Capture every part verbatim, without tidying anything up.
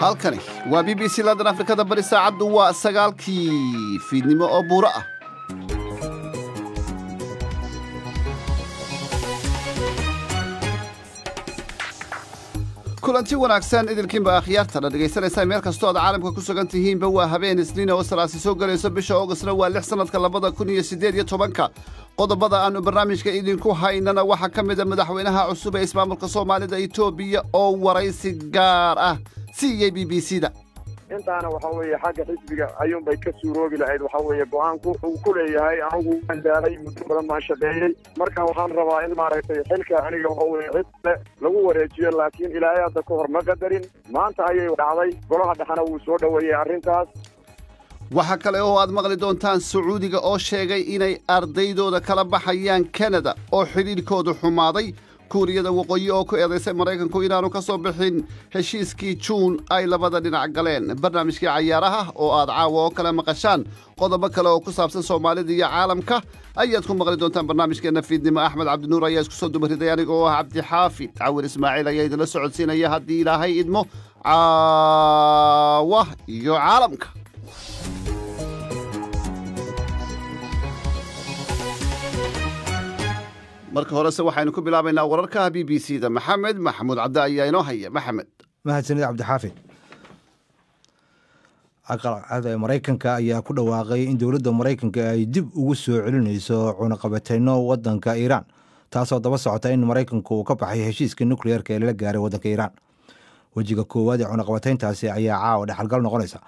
halkani waa b b c London Afrikada bari saacadu waa sagaalkii fiidnimo oo buura ah kulanti wanaagsan idilkiinba akhyaartana dhageysanaysa meel kasta oo caalamka ku sugan tihiin ba waa habeen isniin oo salaasi soo galayso bisha Augustna waa lix sanadka laba kun iyo siddeed iyo toban qodobada aanu barnaamijka idinku haynana waxa ka mid ah madaxweynaha cusub ee ismaamulka Soomaalida Itoobiya oo waraysi gaar ah سي بي بي سي دا intaana waxa weeye xagga xisbiga ayun bay ka suuroobi lahayd waxa weeye go'aanku uu ku leeyahay anigu aan daalay muddo badan ma shaqeeyay marka waxaan rabaa in maareytay xilka aniga oo weeye xisbiga lagu wareejiyo laakiin ilaahay hadda ka hor ma qadarin maanta ayay dhacday golaha dhaxana uu soo dhaweeyay arrintaas waxa kale oo aad maqli doontaan Sacuudiga oo sheegay inay ardaydooda kala baxayaan Canada oo xiriirkoodu xumaaday Kuuriyada waqooyi oo ku eedeysay Mareykanku inaanu ka soo bixin heshiiskii June ay labada dhinac galeen barnaamijkii cayaaraha oo aad caawa oo kala maqashaan qodobo kale oo ku saabsan Soomaalida iyo caalamka ayaad ku maqli doontaan barnaamijkeena fiidnimo Axmed Cabdinuur ayaa isku soo dumaridayay anigoo ah Cabdi Xaafid Cawir Ismaaciil ayaa idinla socodsiinaya haddii Ilaahay idmo caawa iyo caalamka marka hore se waxaynu ku bilaabaynaa wararka B B C da Maxamed Maxamuud Cabdi ayaa inoo haya Maxamed mahadsanid Cabdi Xaafid aqalada Mareykanka ayaa ku dhawaaqay in dawladda Mareykanka ay dib ugu soo celinayso cunaqabatayno wadanka Iran taasoo daba socota in Mareykanku uu ka baxay heshiiska nukliyeerka ee la gaaray wadanka Iran wajiga koowaad ee cunaqabatayntaasi ayaa caawa dhaxalgal noqonaysa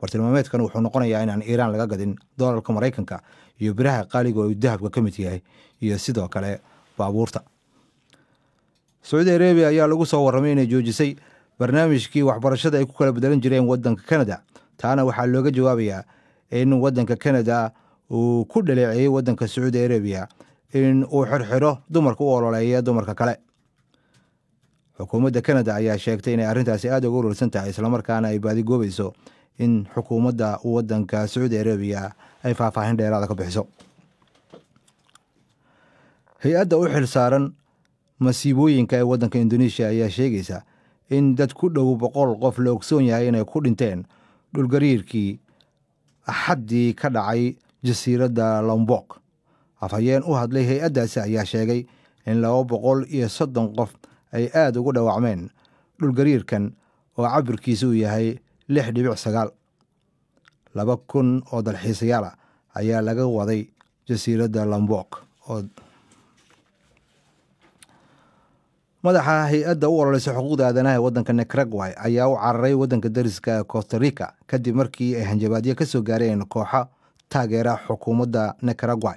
bartilmaameedkan wuxuu noqonayaa in aan Iran laga gadin doolarka Mareykanka iyo biraha qaaliga oo dahabka ka mid yahay iyo sidoo kale baabuurta Saudi Arabia ayaa lagu soo warramay inay joojisay barnaamijkii waxbarashada ay ku kala bedelan jireen wadanka Canada taana waxaa looga jawaabayaa in wadanka Canada uu ku dhaleeceeyay wadanka Saudi Arabia in uu xirxiro dumarka u ololeeya dumarka kale Hukuumadda Canada ayaa sheegtay in arrintaasi aad uga urursan tahay isla markaana ay baadi goobayso in hukuumadda wadanka Saudi Arabia ay faahfaahin dheeraad ah ka bixiso Hay'adda u xil saaran masiibooyinka ee wadanka Indonesia ayaa sheegaysa in dad ku dhow boqol qof la ogsoon yahay inay ku dhinteen dhulgariirkii axadii ka dhacay jasiiradda Lombok afayeen u hadlay hay'addaasi ayaa sheegay in laba boqol iyo soddon qof ay aad ugu dhaawacmeen dhulgariirkan oo cabirkiisu yahay lix dhibic sagaal laba kun oo dalxiisayaal ayaa laga waday jasiiradda Lombok oo madaxa hay'adda u ololaysa xuquuqda aadanaha ee wadanka Nicaragua ayaa u cararay wadanka dariska Costa Rica kadib markii ay hanjabaadyo ka soo gaareen kooxo taageera xukuumadda Nicaragua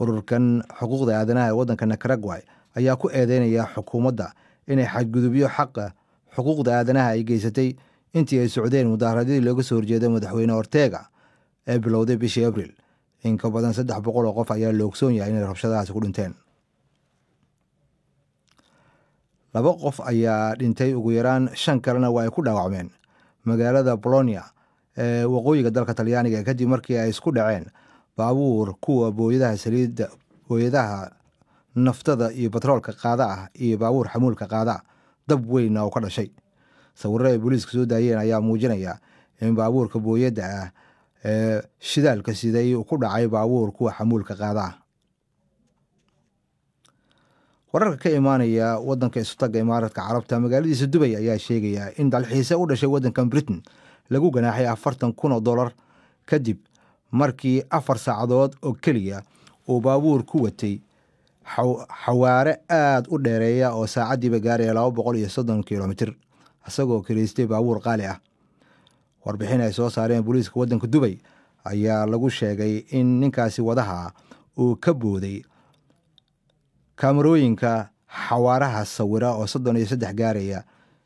ururkan xuquuqda aadanaha ee wadanka Nicaragua ayaa ku eedeynaya xukuumadda inay xadgudubyo xaqa xuquuqda aadanaha ay geysatay intii ay socdeen mudaaharadii looga soo horjeeday madaxweyne Ortega ee bilowday bishii Abriil in ka badan saddex boqol oo qof ayaa la ogsoon yahay in rabshadahaas ku dhinteen laba qof ayaa dhintay ugu yaraan shan kalena waa ay ku dhaawacmeen magaalada Bologna ee waqooyiga dalka Talyaaniga kadib markii ay isku dhaceen baabuur kuwa booyadaha saliidda booyadaha naftada iyo batroolka qaada ah iyo baabuur xamuulka qaada dab weyn oo ka dhashay sawirro ay booliisku soo daayeen ayaa muujinaya in baabuurka booyada ah ee shidaalka siday uu ku dhacay baabuur kuwa xamuulka qaada ah wararka ka imaanaya wadanka Istaga Imaaraadka Carabta magaaladiisa Dubai ayaa sheegaya in dalxiise u dhashay wadanka Britain lagu ganaaxay afartan kun oo dollar kadib markii afar saacadood oo kaliya uu baabuur ku watay xawaare aad u dheereeya oo saacadiiba gaaray laba boqol iyo soddon kiiloomitir asagoo kireystay baabuur qaali ah warbixin ay soo saareen booliiska wadanka Dubai ayaa lagu sheegay in ninkaasi wadaha uu ka booday kamarooyinka xawaaraha sawira oo soddon iyo saddex gaaraya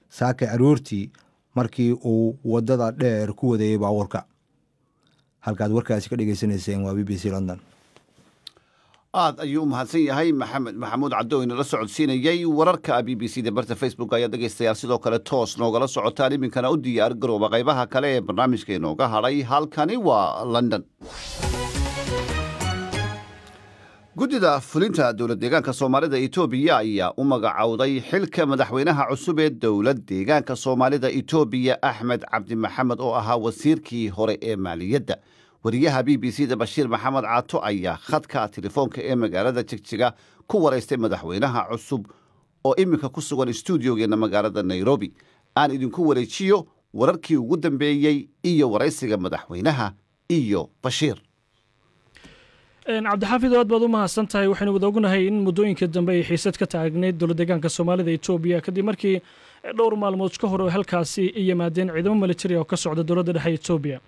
saaka aroortii markii uu wadada dheer ku waday baabuurka halkaad warkaasi ka dhageysaneyseen waa B B C London آذ أيوم هسي هاي محمد محمود عدوه إن رسعد سينا جاي وررك أبي بي سيدا برت فيسبوك يا دقي سياسي لو كلا توس نوغا رسعد تاني من كان أودي أرجرو بغيبها كلا برنامج كي نوغا هراي حال كاني ولندن. قدد فلنتا دولة ديغان كصوماليدا إيتوبيا إيا أمغا عوضي حلكة مدحوينها عسوبة دولة ديغان كصوماليدا إيتوبيا أحمد عبد محمد أو أها وزير كي هوري إيمالي يدا وريها بي بي سيدا بشير محمد عاتو أيا خدكا تليفون كإيمغا رادا تشكتشيغا كوورا يستي مدحوينها عسوب أو إيمكا كسوغان استوديو جينا مغاردا نيروبي آن إدن كوورا يشيو وراركي وقدن بيي إيا وريسيغا مدحوينها إيو بشير إن عبد الحفيظ راد بدو ما هستنتهي وحين ودوجنا هاي إن مدوين كدم بي حيسات كتعجنيد دول دجان كصومالي ذي توبيا كدي مركي دور مال متشكهرو هالكاسي إيه مادين عدم ملتري أو كسر عدد دول ده هاي توبيا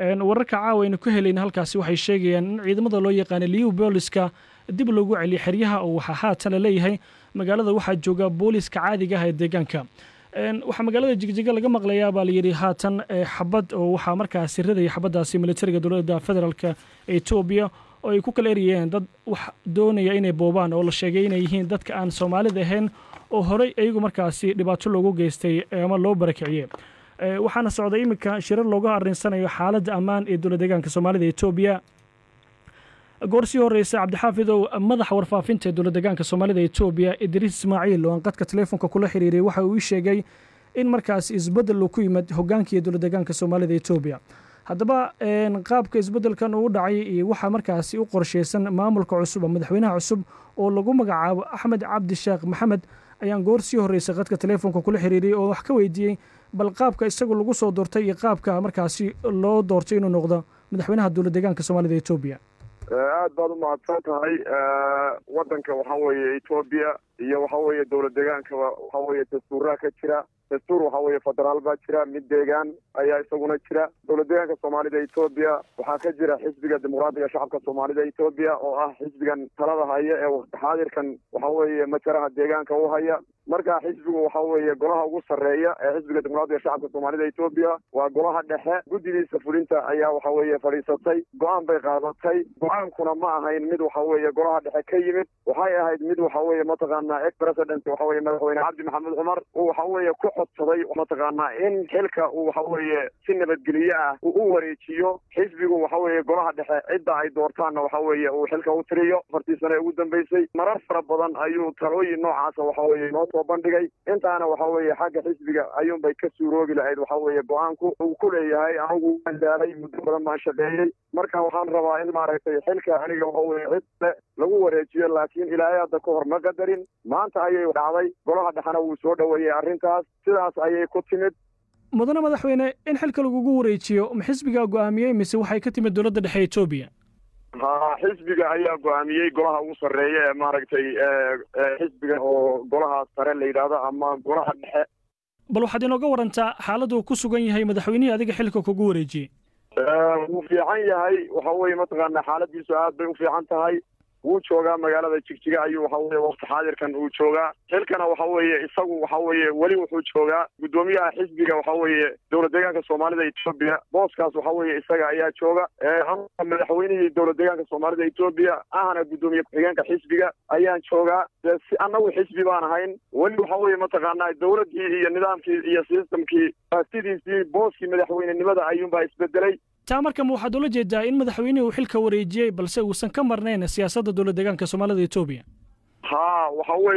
إن ورك عاوي إنه كهلي إن هالكاسي وحي شيء إن عدم ضلوا يقان اللي وبولسكا دب اللجوع اللي حريها أو ححات على ليه مقالة ذو واحد جوجا بوليس كعادي جهاي دجان كام إن وحمقالة جيجيجا لقى مغلية باليري هاتن حبض وحمركا سر ذي حبض عسي ملتري دول ده فدرال كتوبيا oo ay ku kala eriyeen dad wax doonaya inay boobaan oo la sheegay inay yihiin dadka aan Soomaalida ahayn oo horay ayagu markaasi dhibaato loogu geystay ama loo barakiciyay waxaana socday imika shirar looga arinsanayo xaaladda amaan ee dawladda deegaanka Soomaalida Ethiopia goorsi horeysa Cabdixaafid oo madaxa warfaafinta dawladda deegaanka Soomaalida Ethiopia Idris Ismaaciil oo aan qadka teleefonka kula xiriiray waxa uu sheegay in markaas isbedel loo ku yimid hogaankii dawladda deegaanka Soomaalida Ethiopia haddaba een qaabka isbedelkan uu dhacay iyo waxa markaasi u qorsheysan maamulka cusub madaxweynaha cusub oo lagu magacaabo Axmed Cabdi Sheekh Maxamed ayaan goorsii horeysa qadka teleefonka kula xiriiriyay oo wax ka weydiiyay bal qaabka isagu lagu soo doortay iyo qaabka markaasi loo doortay inuu noqdo madaxweynaha dawladda deegaanka Soomaalida ee Ethiopia aad baan u mahadsan tahay wadanka waxa weeye Ethiopia iyo waxa weeye dawladda deegaanka waxa weeye dastuurka ka jira dastuur waxa weeye federaal ba jira mid deegaan ayaa isaguna jira dawladda deegaanka Soomaalida Ethiopia waxa ka jira xisbiga dimuqraadiga shacabka Soomaalida Ethiopia oo ah xisbigan talada haya ee waqti xaadirkan waxa weeye majaraha deegaanka u haya marka xisbigu waxa weeye golaha ugu sareeya ee xisbiga dimuqraadiga shacabka Soomaalida Ethiopia waa golaha dhexe guddigiisa fulinta ayaa waxa weeye fariisatay go'aan bay qaadatay go'aankuna ma ahayn mid waxa weeye golaha dhexe ka yimid waxay ahayd mid waxa weeye mataqaanaa ex-president waxa weeye madaxweyne Cabdi Maxamed Cumar oo waxa weeye ku xotay mataqaanaa in xilka uu waxa weeye si nabadgelyo ah u wareejiyo xisbigu waxa weeye golaha dhexe cid ay doortaan waxa weeye uu xilka u tiriyo fartii sare ugu dambeysay marar fara badan ayuu talooyin noocaas waxa weeye وبندقي أنت أنا وحوي حاجة حسبية أيوم بيكسر روجي لعيد وحوي بوانكو وكل هاي أو عندي مدبر ما شبعي مركه وحن رواين ما رأيت حلك أنا وحوي عدل لو ورجيل لكن إلى هذا كهر ما قدرين ما أنت أيه وعلي قرأ هذا حنا وسود ويا عرنتاس سلاس أيه كتشند مدنا مدحوينا إن حلك الجوجو ورجيو محسبية قامية مسوي حيكتي من الدولة ده حي توبيا ها حزبك أيها قامية قلها وصرية ما رجتي حزبك هو قلها صريل إيرادا أما قلها نح. بلو حدين وجور أنت حالته كسوجين هاي مدحوني هذيك حلك كجوريجي. وفي عين هاي وحوي متغنى حالتي سعاد وفي عين هاي وشوجا مقالة تشكيك أيه وحوي وقت حاضر كان وشوجا هلكنا وحوي يسوي وحوي ولي وشوجا قدوميا حزبك وحوي دولة دجاج الصومالي ذي توبيا بس كاس وحوي يسوي أيه شوجا هم من حويني دولة دجاج الصومالي ذي توبيا أنا قدوميا دجاج كحزبك أيه شوجا بس أنا وحزبي وأنا هين ولي وحوي متقارنة دولة دي النظام كي يسيستم كي تيجي تيجي بس كي من حويني نبدأ أيهم بايسبدلي تامركا موحد ولا جدا إن مدحويني وحلك وريجي بل سوسن كم مرنين سياسة دولة دجان كصومالية إثيوبيا. ها وحوي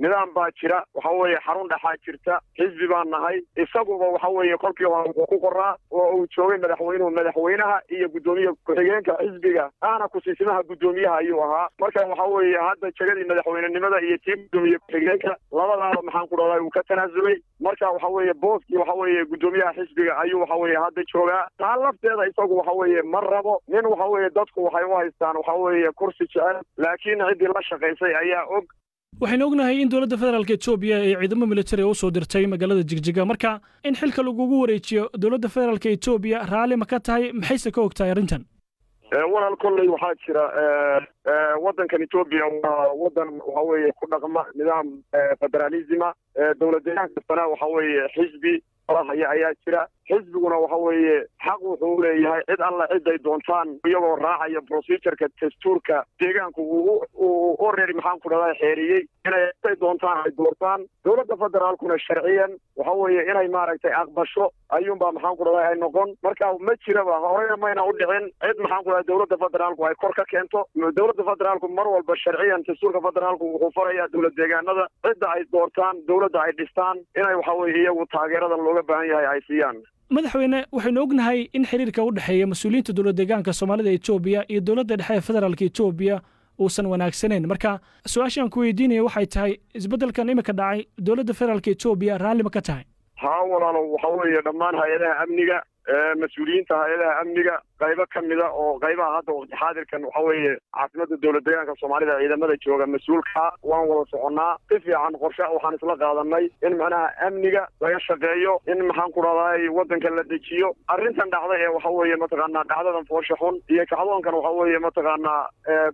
نظام باكرة وحوي حرون دحاكرتا حزب بانهاي السقوب وحوي كلكي وقرة وشوين مدحوينه ومدحوينها هي قدومية كحجين كحزبها أنا كسيسناها قدوميها أيوها مركا وحوي هذا شغلي مدحوين النمذا هي تيم قدومية كحجين لا لا لا محن كرالي وكتنازلي مركا وحوي بوسكي وحوي قدوميها حزبها أيوه وحوي هذا شغله تعلفت هذا السقوب وحوي مربو من وحوي دتكو وحوي استان وحوي كرسي شعر لكن عندي لا شقيسي أيها waxaan ognahay in dawladda federaalka Ethiopia ay ciidamo military oo soo dirtay magaalada Jigjiga marka in xilka lagu wareejiyo dawladda federaalka Ethiopia raali ma ka tahay maxayse ka ogtahay arintan walaal kulay waxa jira wadankan Ethiopia waa wadan waxa weeye ku dhaqma nidaam federaalism dawladda deegaanka waxa weeye xisbi ayaa jira حزبنا وهو حقه وليه إذا الله إذا يدونسان يجوا راعي بروسيتر كتستورك تيجان كو أورير محام كنا حيري إنا يدونسان يدورسان دولة فدرال كنا شرعيا وهو إنا يمارك تأقبشوا أيوم بمحام كنا هينقون مركب متشرب وهو ما ينقول عن إذا محام كنا دولة فدرال كوا كورك كنتو دولة فدرال كم مروا البشرعيا تستورك فدرال كوا غفرية دولة تيجان هذا إذا يدورسان دولة عيدستان إنا وهو هي وتغيرات اللغة بعينها عيسيان madaxweyne waxaynu ognahay in xiriirka u dhaxeeya mas'uuliyiinta dawladda deegaanka Soomaalida ee Ethiopia iyo dawladda dhexe federaalka Ethiopia oo san wanaagsaneen marka su'aashan ku weydiinay waxay tahay isbeddelkan imika dhacay dawladda federaalka Ethiopia raali ma ka tahay ha walaalow waxa weeye dhammaan hay'adaha amniga mas'uuliyiinta hay'adaha amniga qaybo kamida oo qaybaha hadda xaadirkan waxa weeye caafimaadka dawladda deegaanka Soomaalida ciidamada jooga mas'uulka waan wada soconaa si fiican qorshe waxaan isla qaadanay in macnaha amniga laga shaqeeyo in maxaan ku raadayay wadanka la dejiyo arrintan dhacday waxa weeye mataqaanaa dhacdadan fooshaxun iyo kacdoonkan waxa weeye mataqaanaa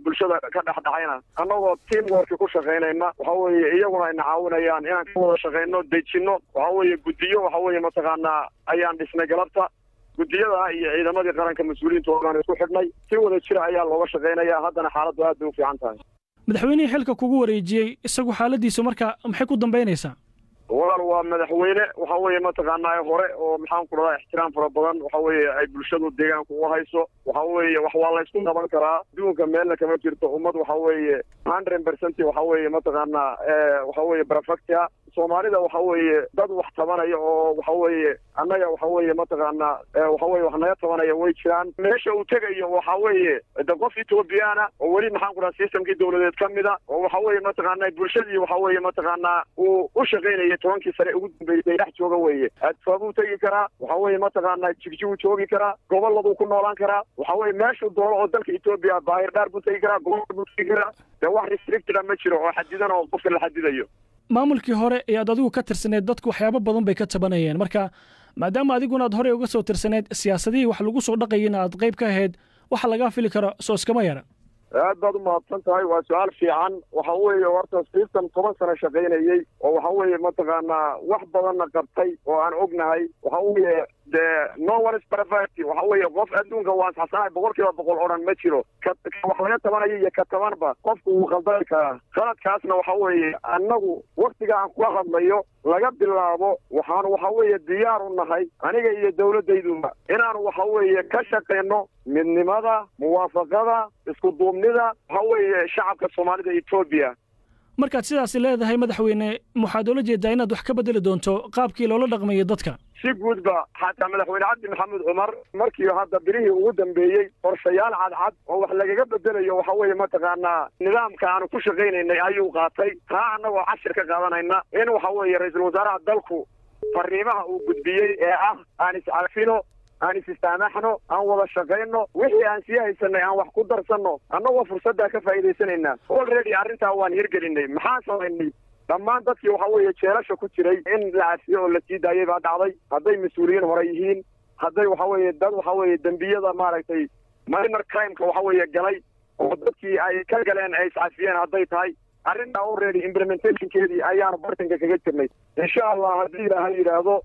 bulshada ka dhex dhacayna anagoo team work ku shaqeynayna waxa weeye iyaguna ina caawinayaan inaan ku wada shaqeyno dejino waxa weeye gudiyo waxa weeye mataqaanaa ayaan dhisnay galabta guddiyada iyo ciidamada qaranka mas'uuliyiinta oo isku xidhnay si wada jir ayaa looga shaqeynaya haddana xaaladdu aad u fiican tahay madaxweynaha xilka kugu wareejiyay isagu xaaladiisa marka maxay ku dambeynaysaa walaal waa madaxweyne waxa weeye mataqaanaa hore oo maxaan ku radaa ixtiraam fara badan waxa weeye ay bulshadu deegaanka u hayso waxa weeye wax waa la isku qaban karaa duunka meelna kama jirto ummad waxa weeye mia boqol boqol waxa weeye mataqaanaa ee waxa weeye barafaqtiya Soomaalida waxa weeye dad wax tabanaya oo waxa weeye annaga waxa weeye mataqaanaa waxa weeye waxna ya tabanaya way jiraan meesha uu tagayo waxa weeye dadka Itoobiyaana oo wali maxaan ku radaa systemkii dawladeed kamida oo waxa weeye mataqaanaa bulshadii waxa weeye mataqaanaa uu u shaqeynay tobankii sare ugu dambeeyay dhax jooga weeye adfaabu tagi kara waxa weeye mataqaanaa jigjigu joogi kara goboladu ku noolaan kara waxa weeye meesha dawladda oo dalka Itoobiya baahir dhaar ku tagi kara goboladu tagi kara da wax restricted ma jiro oo xadidan oo qofka la xadidayo maamulkii hore ee adigu ka tirsaneed dadku waxyaabo badan bay ka tabanayeen marka maadaama adiguna aad hore uga soo tirsaneed siyaasadii wax lagu soo dhaqayeen aad qayb ka ahayd waxa laga fili karo soo iskama yara aad baad ma tantahay waa su'aal fiican waxa weeye horta system toban sano shaqeynayay oo waxa weeye mataqaanaa wax badan qabtay oo aan ognahay waxa weeye no one is perfect waxa weeye qof adduunka waan xasanay boqolkiiba boqol oran ma jiro wax laga tabanayo iyo ka tabanba qofku uu qaldan karaa qaladkaasna waxa weeye annagu waqtiga aan ku hadlayo laga bilaabo waxaan waxa weeye diyaar u nahay aniga iyo dawladayduba inaan waxa weeye ka shaqeyno midnimada muwaafaqada isku duubnida waxa weeye shacabka Soomaalida iyo Ethiopia marka sidaas leedahay madaxweyne muxaadalo jeedaa inaad wax ka bedeli doonto qaabkii loola dhaqmayo dadka si guudba hatta madaxweyne Cabdi Maxamed Umar markii hadda birihii ugu dambeeyay qorshayaal cadcad oo wax lagaga bedelayo waxa weeye mataqaanaa nidaamka aanu ku shaqeynaynay ayuu qaatay taa annagoo cashir ka qaadanayna in waxa weeye ra'iisul wasaaraha dalku fariimaha uu gudbiyey ee ah aan iscafino aan istaanaxno aan wada shaqeyno wixii aan siyaasanay aan wax ku darsano annagoo fursadda ka faa'iideysanayna already arrinta waan hirgelinay maxaan sameeynay dhammaan dadkii waxa weeye jeelasha ku jiray in laasiyo oo la sii daayay baa dhacday haday mas'uuliyiin hore yihiin haday waxa weeye dad waxa weeye dambiyada maaragtay minor crime ka waxa weeye galay oo dadkii ay ka galeen ay iscaafiyeen haday tahay arrinta already implementation-keedii ayaan bartanka kaga jirnay insha Allah haddii la hayraado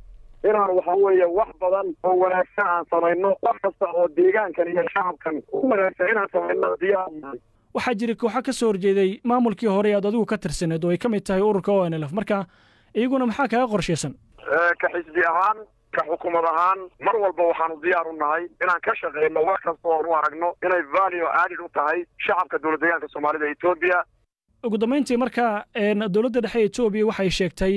inaan waxa weeye wax badan oo wanaagsan aan sameeyno qofka oo deegaankan iyo shacabkan u wanaagsan inaan sameeyno diyaar waxa jiri kooxa ka soo horjeeday maamulkii hore aad adigu ka tirsaneed oo ay kamid tahay ururka O N L F marka iyaguna maxaa kaga qorsheysan ka xisbi ahaan ka xukuumad ahaan mar walba waxaanu diyaar u nahay inaan ka shaqeyno wax kasta oo aan aragno inay value aad u tahay shacabka dawladda deegaanka Soomaalida ee Ethiopia ugu dambeyntii marka dawladda dhexe ee Ethiopia waxay sheegtay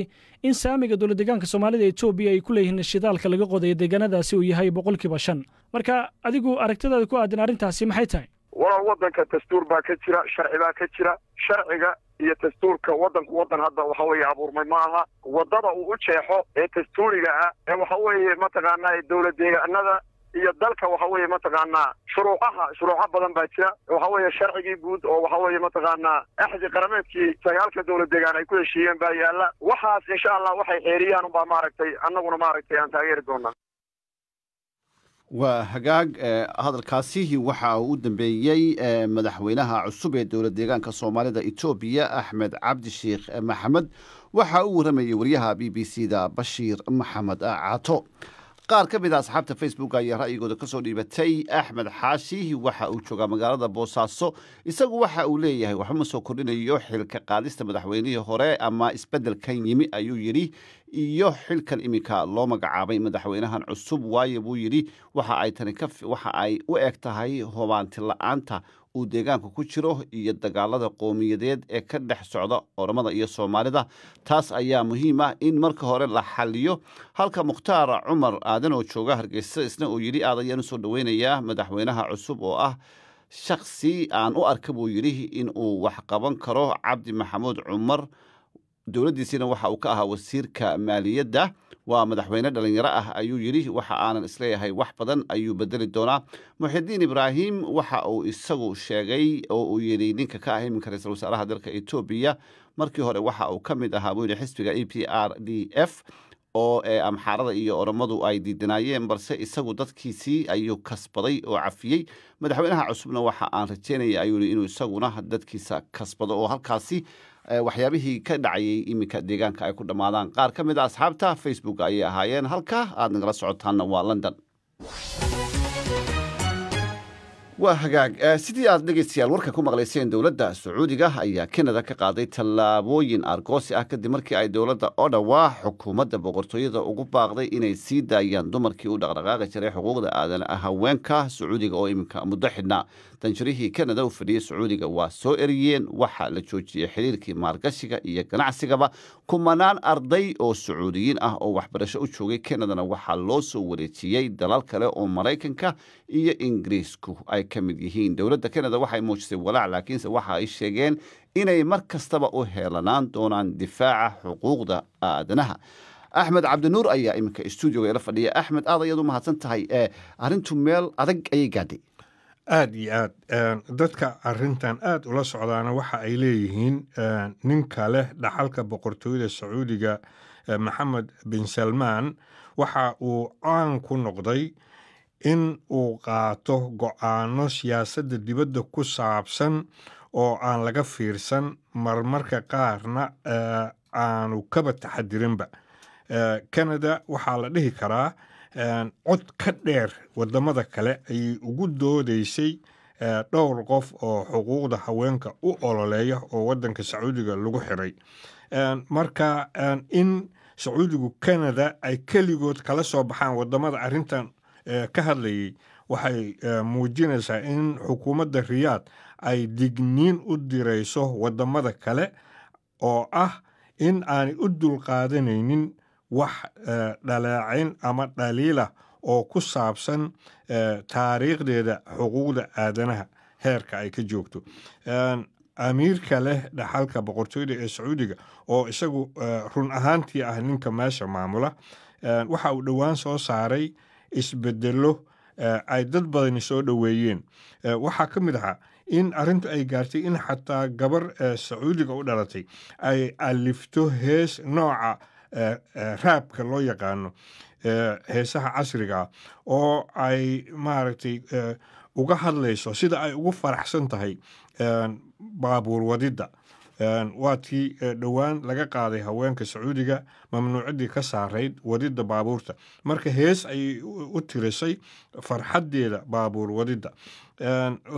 in saamiga dawladda deegaanka Soomaalida ee Ethiopia ay ku leeyihiin shidaalka laga qoday deegaanadaasi uu yahay boqolkiiba shan marka adigu aragtidaada ku aadan arrintaasi maxay tahay ولا وضن كتستور باكتشرة شرعي باكتشرة شرعي يتستور كوضن كوضن هذا وحوي عبور ميماها وضرة وقتشيحو يتستوري لها وحوي متغانا الدولة دي أنذا يدلك وحوي متغانا شروعها شروعها بضن باكتشرة وحوي شرعي يبود وحوي متغانا أحد قرمت كي سيالك الدولة دي أنا يكون شيئا بايا لا وحاس إن شاء الله وحي حيريان وباماركتي أنا ونماركتي أنت غير دونا وهجاج هذا الكاسيه وحاود بيجي مدحوينها عصبة دولة ديجان كصوماليدا إثيوبيا أحمد عبد الشيخ محمد وحاور ما يوريها بي بي سي دا بشير محمد عطو قار كبدا أصحاب تفيسبوك أي رأي قد كسوني بتي أحمد حاشي وحا أوتشوغا مقالة بوساسو إساقو وحا أوليه وحمسو كلنا يوحي الكقاديس تمدحوينيه هوري أما إسبدل كان يمي أيو يري يوحي الكالإميكا لو مقعابي مدحوينها عصوب وايبو يري وحا أي تنكف وحا أي وإكتهاي هوان تلعانتا u deegaanku ku jiro iyo dagaalada qowmiyadeed ee ka dhex socda Oromada iyo Soomaalida taas ayaa muhiim ah in marka hore la xalliyo halka Mukhtaar Cumar Aadan oo jooga Hargeysa isna uu yiri aadayaanu soo dhaweynaya madaxweynaha cusub oo ah shakhsi aan u arkay buu yiri in uu wax qaban karo Cabdi Maxamuud Cumar dowladdiisina waxa uu ka ahaa wasiirka maaliyadda waa madaxweyne dhalinyaro ah ayuu yiri waxa aanan isleeyahay wax badan ayuu bedeli doonaa Muhiddin Ibrahim waxa uu isagu sheegay oo uu yiri ninka ka ahay minka ra'iisul wasaaraha dalka Itoobiya markii hore waxa uu kamid ahaa buu yiri xisbiga E P R D F oo ee Amxaarada iyo Oromadu ay diidanayeen balse isagu dadkiisii ayuu kasbaday oo cafiyay madaxweynaha cusubna waxa aan rajeynay ayuu inuu isaguna dadkiisa kasbado oo halkaasii waxyaabihi ka dhacay imika deegaanka ay ku dhamaadaan qaar ka mid ah asxaabta Facebook ay ahaayeen halka aad nagala socotaanna waa London waa hagaag sidii aad dhageystayaal warka ku maqlayseen dawladda Sacuudiga ayaa Kanada ka qaaday tallaabooyin argoosi ah kadib markii ay dawladda Ottawa xukuumadda boqortooyada ugu baaqday inay sii daayaan dumarkii u dhaqdhaqaaqi jiray xuquuqda aadanaha haweenka Sacuudiga oo imika muddo xidhnaa tanjirihii Kanada u fadhiyay Sacuudiga waa soo eriyeen waxa la joojiyay xiriirkii maalgashiga iyo ganacsigaba kumanaan arday oo Sacuudiyiin ah oo waxbarasho u joogay Kanadana waxa loo soo wareejiyay dalal kale oo Mareykanka iyo Ingiriisku kamid yihiin dawladda Kanada waxay muujisay walaac laakiin waxay sheegeen inay mar kastaba u heelanaan doonaan difaaca xuquuqda aadanaha Axmed Cabdinuur ayaa imika stuudiyoga ila fadhiya Axmed aad ayadu mahadsan tahay ee arintu meel adag ayay gaadhay aad iyo aad dadka arintan aad ula socdaana waxa ay leeyihiin ninka leh dhaxalka boqortooyada Sacuudiga Maxamed bin Salman waxa uu aan ku noqday in uu qaato go'aano siyaasadda dibadda ku saabsan oo aan laga fiirsan marmarka qaarna aanu kaba taxadirinba Kanada waxaa la dhihi karaa cod ka dheer wadamada kale ay ugu doodaysay dhowr qof oo xuquuqda haweenka u ololeeya oo wadanka Sacuudiga lagu xiray marka in Sacuudigu Kanada ay keligood kala soo baxaan wadamada arrintan ka hadlayay waxay muujinaysaa in xukuumadda Riyaad ay digniin u dirayso wadamada kale oo ah in aanay u dulqaadanaynin wax dhaleecayn ama dhaliila oo ku saabsan taariikhdeeda xuquuqda aadanaha heerka ay ka joogto amiirka leh dhaxalka boqortooyada ee Sacuudiga oo isagu run ahaantii ah ninka meesha maamula waxa uu dhawaan soo saaray isbedelo ay dad badani soo dhaweeyeen waxa ka mid ah in arintu ay gaartay in xataa gabar Sacuudiga u dhalatay ay alifto hees nooca raabka loo yaqaano heesaha casriga oo ay maaragtay uga hadlayso sida ay ugu faraxsan tahay baabuur wadida waati dhawaan laga qaaday haweenka Sacuudiga mamnuucadii ka saareyd wadida baabuurta marka hees ay u tirisay farxadeeda baabuur wadida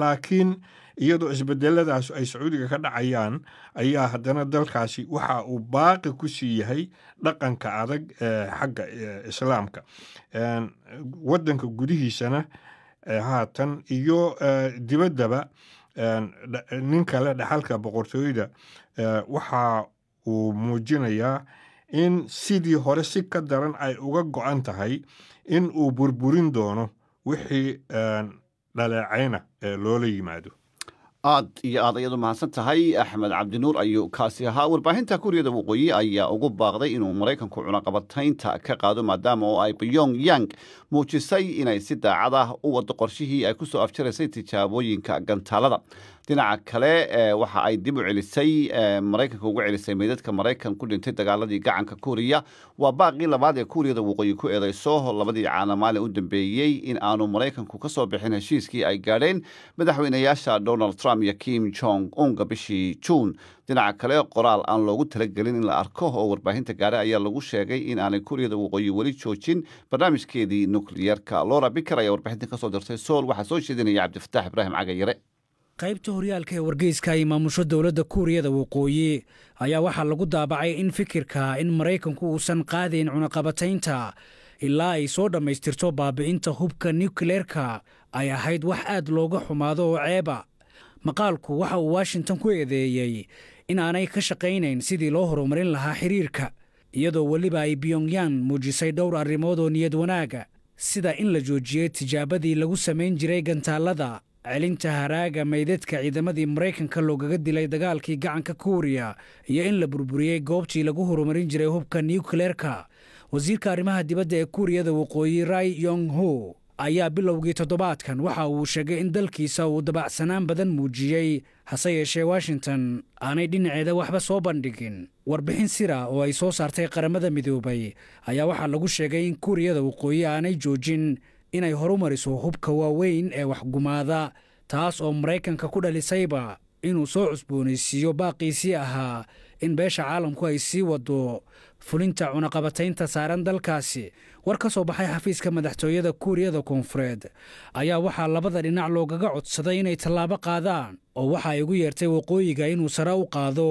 laakiin iyadoo isbedeladaas ay Sacuudiga ka dhacayaan ayaa haddana dalkaasi waxa uu baaqi ku sii yahay dhaqanka adag xagga islaamka wadanka gudihiisana haatan iyo dibaddaba ninka leh dhaxalka boqortooyada waxa uu muujinayaa in sidii hore si ka daran ay uga go'an tahay in uu burburin doono wixii dhaleecayna loola yimaado aad iyo aad ayadu mahadsan tahay Axmed Cabdinuur ayuu kaasi ahaa warbaahinta Kuuriyada Waqooyi ayaa ugu baaqday inuu Mareykanku cunaqabataynta ka qaado maadaama oo ay Pyongyang muujisay inay si daacad ah u wado qorshihii ay ku soo afjaraysay tijaabooyinka gantaalada dhinaca kale waxa ay dib u celisay Mareykanku ugu celisay meedadka Mareykan ku dhintay dagaaladii gacanka Kuuriya waa baaqii labaad ee Kuuriyada Waqooyi ku eedayso labadii caalamaale u dambeeyay in aanu Mareykanku ka soo bixin heshiiskii ay gaareen madaxweynayaasha Donald Trump الشامية كيم جونغ أونغ بشي جون دينا كلاه قرال أن لوجو تلقلين الأركه أو ربحين تجارة أي لوجو شيء إن أنا كوريا دوقي ولي تشوتين برنامج كذي نوكليير كالورا بكرة وربحين كصدر سيسول وحصل شيء دينا عبد الفتاح إبراهيم عجيرة قيبت هريالكي ورجيسكاي ما مشود دولة كوريا دوقي أي واحد لوجو دابعي إن فكركا إن مريكن كوسن قادين عنقابتين تا إلا أي صورة ما يسترتو بابينتا هوبكا نوكلييركا أي هيد واحد لوجو حماضو عيبا مقالكو وحو واشنطن كو إذيي إن أناي كشقينين سيدي لوهرو مرين لها حريركا يدو وليبا أي بيونغيان موجيساي دور الرمودو نيد وناغا سيدا إن لجوجيه تجابدي لغو سمين جريغان تالادا علينتها راغا ميدتكا عيدامدي مريكن كاللوغا قدي لاي داغالكي غعنكا كوريا يا إن لبربريه غوبتي لغوهرو مرين جريهوبكا نيوكلييركا وزيركا رماها ديبادا كوريا دا وقوي راي يونغ هو ayaa bilowgii toddobaadkan waxa uu sheegay in dalkiisa uu dabacsanaan badan muujiyay hase yeeshee Washington aanay dhinaceeda waxba soo bandhigin warbixin sira oo ay soo saartay qaramada midoobay ayaa waxa lagu sheegay in Kuuriyada waqooyi aanay joojin inay horumariso hubka waaweyn ee waxgumaada taas oo Mareykanka ku dhalisayba inuu soo cusboonaysiiyo baaqiisii ahaa in beesha caalamku ay sii wado fulinta cunaqabataynta saaran dalkaasi war ka soo baxay xafiiska madaxtooyada Kuuriyada Koonfureed ayaa waxa labada dhinac loogaga codsaday inay tallaabo qaadaan oo waxa ugu yeertay waqooyiga inuu sare u qaado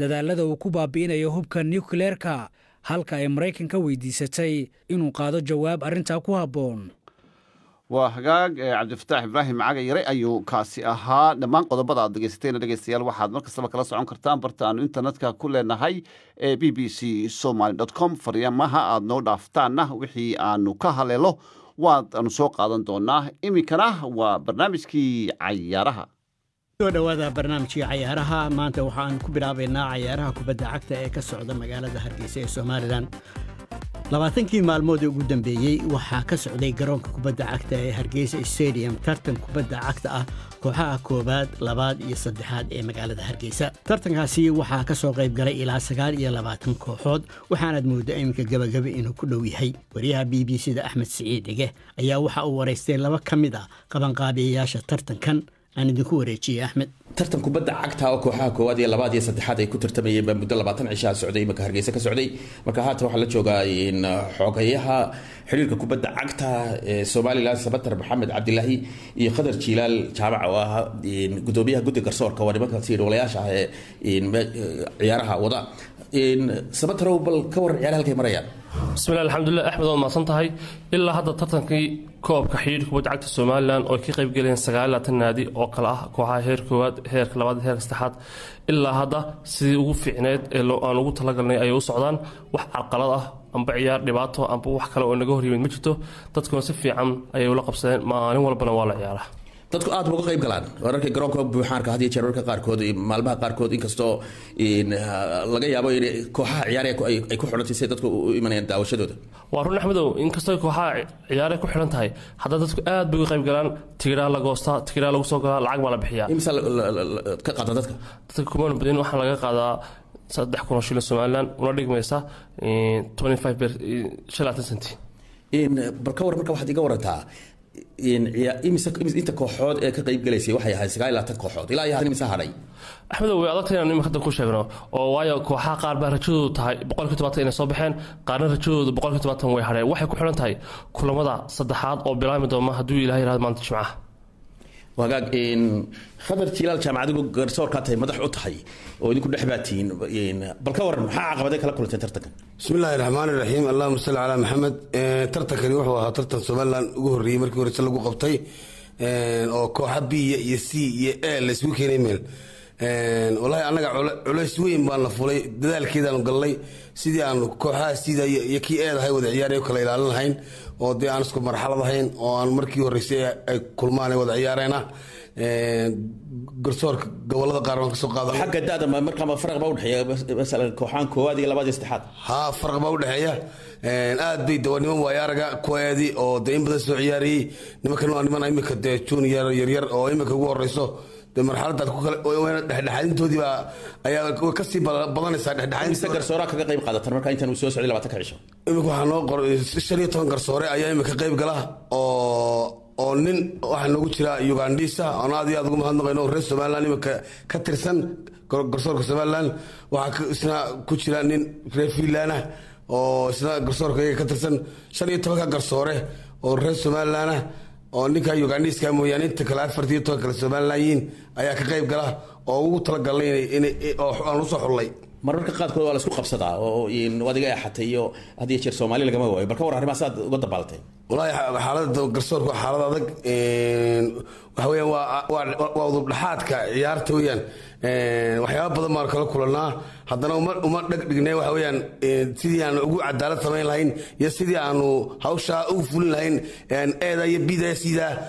dadaalada uu ku baabiinayo hubka nuclear-ka halka ay Mareykanka weydiisatay inuu qaado jawaab arrinta ku haboon وحقاق عبد الفتاح إبراهيم عاقي يري أيو كاسي أها لمان قضبضا دقيستين دقيستيال واحد مركز سبا كلاس عن كرتان برتان انترنتكا كلنا هاي بي بي سي سومالي دوت كوم فريان ماها آد نو دافتانه وحي آنو كهاليلو واد آنو سوق آدن دوناه إمي كناه وبرنامجكي عيارها ودودا برنامجي عيارها ما انت وحان كبرابينا عيارها كبدا عكتا ايكا سعودا مقالة هرقيسي سومالي labaatanki maalmood ugu dambeeyay waxa ka socday garoonka kubadda cagta ee Hargeysa Stadium tartan kubadda cagta ah kooxaha koobaad labaad iyo saddexaad ee magaalada Hargeysa tartankaasi waxa ka soo qayb galay ilaa sagaal iyo labaatan kooxood waxaana moodaa imka gabagaba inuu ku dhow yahay wariyaha B B C-da Axmed Siciid Ige ayaa waxa uu wareystay laba kamid ah qabanqaabiyeyaasha tartankan aan idinku wareejiyay Axmed tartan kubadda cagta oo kooxaha koowaad ee labaad iyo saddexaad ay ku tartamayeen muddo labaatan cisha Sacuudiga marka Hargeysa ka socday marka haatan waxa la joogaa in xogayaha xiriirka kubadda cagta ee Soomaaliland Sabatar Maxamed Cabdilaahi iyo Qadar Jilaal Jaamac oo ah gudoomiyaha guddiga garsoorka warimaha sii walayaasha in ciyaaraha wada in Sabatar oo bal ka war ciyaar halkay marayaan bismillaah alxamdulillah Axmed oo ma san tahay ilaa hadda tartankii koobka xiriirka kubadda cagta Soomaaliland oo ka qayb galeen sagaal iyo labaatan naadi oo kala ah kooxaha heer koowaad heerka labaad heerka saddexaad ilaa hadda sidii ugu fiicneed ee aan ugu talagalnay ay u socdaan wax carqalad ah amba ciyaar dhibaato amba wax kale oo naga hor yimid ma jirto dadku si fiican ayay ula qabsadeen maalin walbana waa la ciyaaraa dadku aad uga qayb galaan wararka garoonka buuxaanka hadii jeerarka qaarkood iyo maalmaha qaarkood inkastoo laga yaabo in kooxaha ciyaarka ay ku xidhan tahay dadku u imanayaan daawashadooda waa run Axmedow inkastoo kooxaha ciyaarka ku xidhan tahay hadda dadku aad bay uga qayb galaan tigraa la goosta tigraa lagu soo galaa lacag wala bixiyaa imsal ka qaada dadka dadku kuma badin waxa laga qaadaa saddex kun oo shilin Soomaaliland una dhigmaysa twenty-five percent in barka war marka waxaad iga warantaa in imsak inta kooxood ee ka qayb galaysay waxay ahayd sagaal iyo labaatan kooxood ilaa iyo imsa haray Axmedow way adagtahay inaan imaka ku sheegno oo waayo kooxaha qaar baa rajadoodu tahay boqol iyo toban inay soo baxeen qaarna rajadoodu boqol iyo toban way haray waxay ku xiran tahay kulamada saddexaad oo bilaami doona haddii Ilaahay raad maanta Jimcaha وقال إن خبر تيلال كان عادوا قرصور كاتي مدح أطحي ويدكوا دحباتين إن بالكور محاق بدك لكل ترتكن بسم الله الرحمن الرحيم اللهم صل على محمد ترتكن وحوها ترتكن سبلا جوهر ريمر كورسل جو قبطي أو كحبي يسي يقال اسمه كريميل والله أنا قاعد على سوين بان فولي بدال كذا نقول لي سيدي أنا كوحة سيدي يكي إير هاي وذعياري وكلي على الحين ودي أنا سكب مرحلة الحين وأنا مركي والرسية كل ما أنا وذعيارينا قرصور قبل قارن كسوق هذا حق الدادة ما مركب ما فرق بودح يا بس مثلا كوحان كوادي لا بادي استحاد ها فرق بودح يا آد بيد ونيوم ويارجع كوادي ودين بدل سعياري نمكن وأنا ما نعمل كده تون يار يار أو يمكن هو الرسو مرحلة تكون وين تودي بقى أي كسي بضان الساعة دحين سكر صورة كقيم قادة ترى مكان تنوسوس عليه لبعتك عيشه. يمكن حنو قر الشريط هنقر صورة أيام كقيم قلها أو أو أنين أحنا وجرا يوغانديسا أنا دي أذكر مهندم إنه رئيس مالاني مك كترسن كرسور كسمالان وعك سنا كوجرا نين رفيلانا أو سنا كرسور كي كترسن شني تبغى كرسوره أو رئيس مالانا أنك يوغانديس كم يعني تكلات فرتي تكرس مالين أياك كيف قلا أو ترجلين إن أو نصح الله مرور كقاد كل ولا سوق بسطعة وين وادي جاي حتى يو هدي يشير سومالي لقى ما هو بركور هري مساد قط بالتين والله حالات قرصور حالات هذاك هو و و ووضب الحاد كيارت ويان وحياة بدل ما ركلوا كلنا حضرنا ومر ومر دقنا وحيان سيدي عن وجو عدالة ثمين لين يسيدي عنو هوشة أوفل لين يعني هذا يبي ده سيدا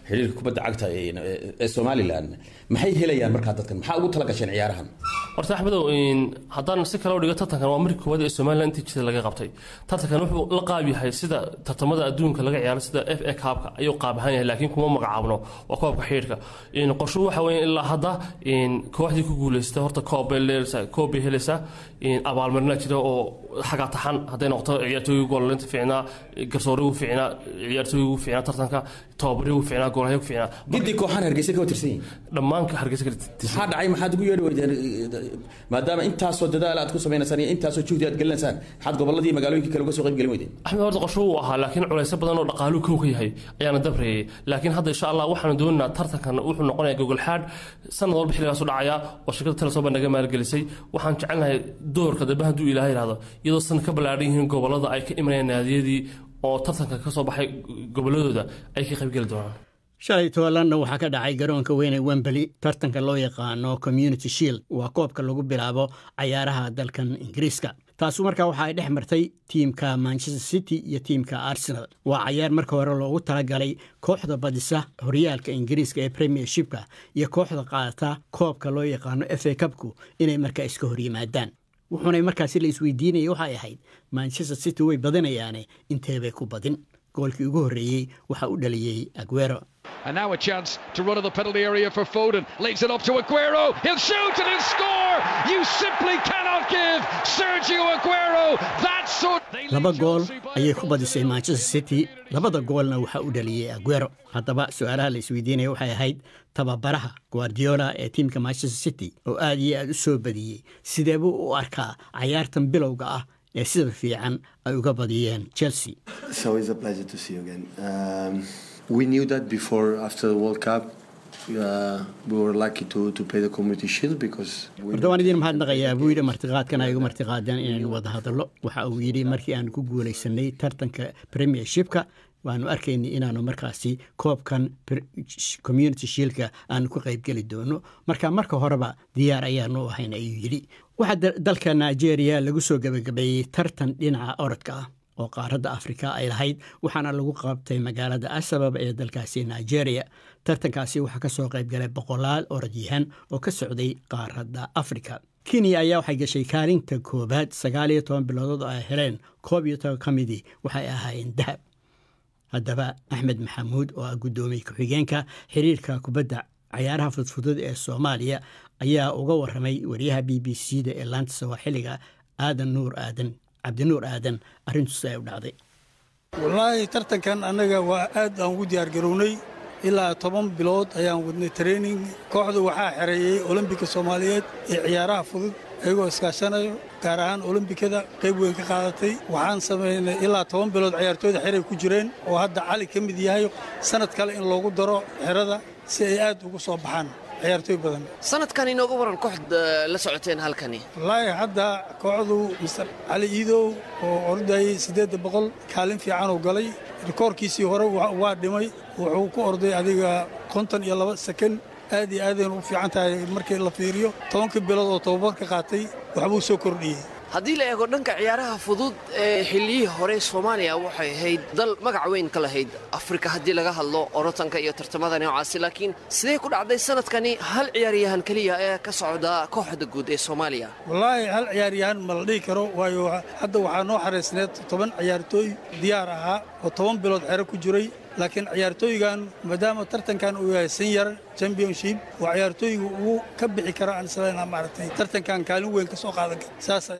حليل كبد عقتين الصومالي الآن محيه ليا مركاتك محاول تلاقي شن عيارهم أرتاح بدو إن حضرنا سكر ورجع ترتكب وأمريكا وهذا الصومالي أنت تلاقي قبتي ترتكب نوع لقابي هاي سدا تتمدد أدون كلاقي عيار سدا إف إكابك أي قاب هاي لكن كم مقعبنا وقاب حيرك إن قشوا حوين إلا هذا إن كواحد كقول استهرت كابل كوبي هلسا إن أبغى المرنا كده أو حاجة تحن هذا نقطة عيارته يقول أنت فينا قصروا فينا عيارته فينا ترتكب تابروا فينا قرهاي وفينا بدي كوحان هرجسك وترسين لما أنك هرجسك ترسين هذا عيم حد يقول ما دام أنت أسود ده لا تقص بين سنين أنت أسود شو ده تقول إنسان حد قبل دي ما قالوا يمكن كلو قصوا غير قالوا يدين أحمد ورد قشوها لكن على سبب أنه قالوا كوكي هاي يعني دبري لكن هذا إن شاء الله وحنا دوننا ترتك أن وحنا نقولنا جوجل حد سنة ضرب حلقة صل عيا وشكل تلصوب النجمة الجلسي وحنا جعلنا دور قد بهدو إلى هاي هذا يضل سن قبل عريهم قبل ده أي كإمرين هذه دي أو ترتك كصوب حق قبل ده أي كقبل قلدوه شاهي toolanna waxaa ka dhacay garoonka weyn ee Wembley tartanka loo yaqaano Community Shield waa koobka lagu bilaabo ciyaaraha dalkan Ingiriiska taasoo markaa waxa ay dhex martay tiimka Manchester City iyo tiimka Arsenal waa ciyaar markii hore loogu talagalay kooxda badisa horyaalka Ingiriiska ee Premiership-ka iyo kooxda qaata koobka loo yaqaano F A Cup-ku inay markaa iska hor yimaadaan wuxuuna markaas la isweydiinayay waxa ahayd Manchester City way badinayaan intee bay ku badin goolkii ugu horeeyay waxa uu dhaliyay Aguero And now a chance to run to the penalty area for Foden. Leads it off to Aguero. He'll shoot and he'll score. You simply cannot give Sergio Aguero that sort. Laba goal ayay ku badisay Manchester City. Labada goolna waxa uu dhaliyay Aguero. Haddaba su'aalaha la isweydiinaya waxay ahayd tababaraha Guardiola ee tiimka Manchester City oo aad iyo aad u soo badiyay sideebu u arkaa ciyaartan bilowga ah ee sida fiican ay uga badiyeen Chelsea. So it's a pleasure to see you again. Um... We knew that before, after the World Cup, uh, we were lucky to to play the Community Shield because. Erdogan idin mahad naqaya buu yiri martiqaadkan ayagu martiqaadan inaan wada hadallo waxa uu yiri markii aan ku guuleysanay tartanka Premiership-ka waanu arkaynay inaanu markaasi koobkan Community Shield-ka aan ku qayb gali doono marka marka horeba diyaar ayaanu ahayn ayuu yiri waxa dalka Nigeria lagu soo gabagabeeyay tartan dhinaca orodka ah oo qaaradda Afrika ay lahayd waxaana lagu qaabtay magaalada Asaba ee dalkaasi Nigeria tartankaasi waxa ka soo qayb galay boqolaal orodyahan oo ka socday qaaradda Afrika Kenya ayaa waxay gashay kaalinta koobaad sagaal iyo toban biloodood oo ay heleen koob iyo toban ka midii waxay ahaayeen dahab haddaba Axmed Maxamuud oo guddoomiye ku-xigeenka xiriirka kubadda ciyaaraha fudfudud ee Soomaaliya ayaa uga warramay wariyaha B B C-da ee Laantis oo xiliga Aadan Nuur Aadan عبد النور آدم أرنت الساعود عادي. والله ترتن كان أنا وقعد أنقود يرجعوني إلا طبعاً بلاد أيام قدني ترينينج كعد وحاري أولمبيك الصوماليات عيارة فضل أيوة سكاشنا كارهان أولمبيك كذا قيبوين كقاعدتي وعن سمين إلا طبعاً بلاد عيارتود حري كجرين وهذا على كم ديهاي سنة كلا إن لوجود درا حرذا سيئات وصبحان. ciyaartay badan sanadkan inooga waran kooxda la socoteen halkani wallahi hadda kooxdu Mister Ali Iidow oo orday saddeed boqol kaalin fiican oo galay rekoorkiisii hore waa dhimay wuxuu ku orday adiga konton iyo laba second aad iyo aad u fiican tahay markii la fiiriyo tobanka bilood oo toban ka qaatay waxbuu soo kordhiyay haddii la eego dhanka ciyaaraha fudud ee xilli hore Soomaaliya waxay ahayd dal magac weyn ka lahayd Afrika haddii laga hadlo orotanka iyo tartamadani oo caasi laakiin sidee ku dhacday sanadkani hal ciyaaryahan kaliya ee ka socda kooxda guud ee Soomaaliya wallahi hal ciyaaryahan ma la dhigi karo waayo hadda waxaa noo xareysneed toban ciyaartooy diyaar ah oo toban bilood xero ku jiray لكن عيارتويغان مدام ترتن كان ويا سينير تشامبيونشيب وعيارتوي وكبعي كراعن سلاينا مارتين ترتن كان كالو وين كسو قادن ساسا